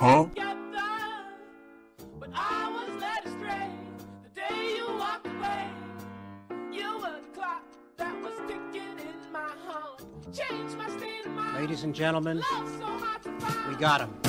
Huh? But I was led astray the day you walked away. You were the clock that was ticking in my heart. Change my state of mind. Ladies and gentlemen, we got him.